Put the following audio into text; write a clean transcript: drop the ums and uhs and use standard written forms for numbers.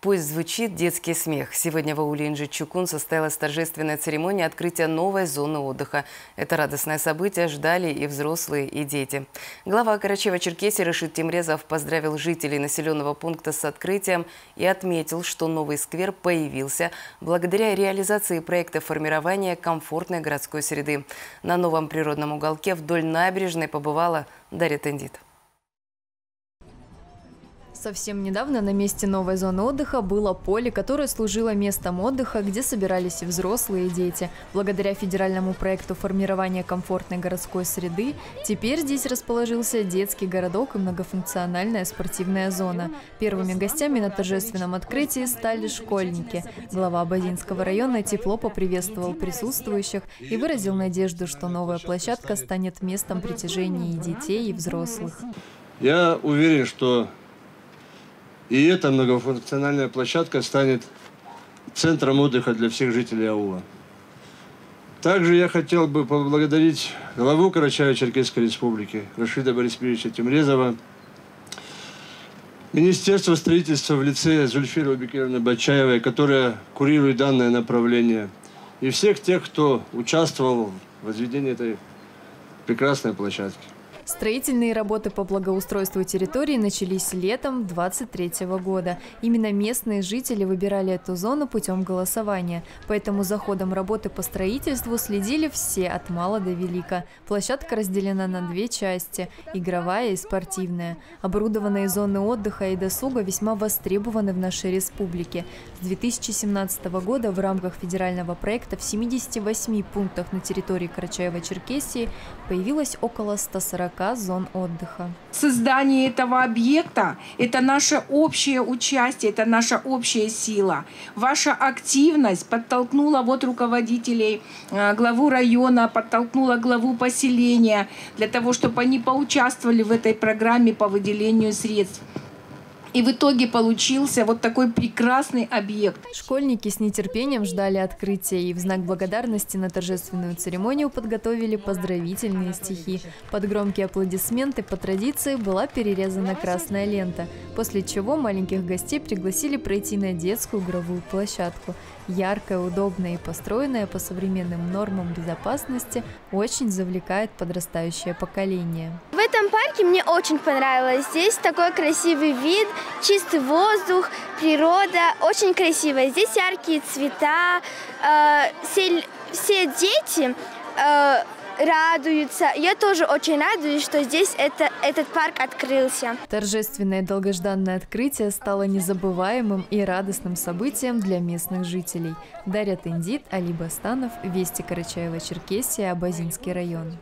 Пусть звучит детский смех. Сегодня в ауле Инжич-Чукун состоялась торжественная церемония открытия новой зоны отдыха. Это радостное событие ждали и взрослые, и дети. Глава Карачаево-Черкесии Рашид Темрезов поздравил жителей населенного пункта с открытием и отметил, что новый сквер появился благодаря реализации проекта формирования комфортной городской среды. На новом природном уголке вдоль набережной побывала Дарья Тендит. Совсем недавно на месте новой зоны отдыха было поле, которое служило местом отдыха, где собирались и взрослые, и дети. Благодаря федеральному проекту формирования комфортной городской среды теперь здесь расположился детский городок и многофункциональная спортивная зона. Первыми гостями на торжественном открытии стали школьники. Глава Абазинского района тепло поприветствовал присутствующих и выразил надежду, что новая площадка станет местом притяжения и детей, и взрослых. Я уверен, что и эта многофункциональная площадка станет центром отдыха для всех жителей аула. Также я хотел бы поблагодарить главу Карачаево-Черкесской республики Рашида Борисовича Темрезова, Министерство строительства в лице Зульфиры Бекировны Батчаевой, которая курирует данное направление, и всех тех, кто участвовал в возведении этой прекрасной площадки. Строительные работы по благоустройству территории начались летом 2023 года. Именно местные жители выбирали эту зону путем голосования. Поэтому за ходом работы по строительству следили все от мала до велика. Площадка разделена на две части – игровая и спортивная. Оборудованные зоны отдыха и досуга весьма востребованы в нашей республике. С 2017 года в рамках федерального проекта в 78 пунктах на территории Карачаево-Черкесии появилось около 140 зон отдыха. Создание этого объекта – это наше общее участие, это наша общая сила. Ваша активность подтолкнула вот руководителей, главу района, подтолкнула главу поселения для того, чтобы они поучаствовали в этой программе по выделению средств. И в итоге получился вот такой прекрасный объект. Школьники с нетерпением ждали открытия и в знак благодарности на торжественную церемонию подготовили поздравительные стихи. Под громкие аплодисменты по традиции была перерезана красная лента, после чего маленьких гостей пригласили пройти на детскую игровую площадку. Яркая, удобная и построенная по современным нормам безопасности очень завлекает подрастающее поколение. В этом парке мне очень понравилось. Здесь такой красивый вид, чистый воздух, природа, очень красиво. Здесь яркие цвета, все дети радуются. Я тоже очень радуюсь, что здесь этот парк открылся. Торжественное и долгожданное открытие стало незабываемым и радостным событием для местных жителей. Дарья Тендит, Али Бастанов, Вести Карачаево-Черкесия, Абазинский район.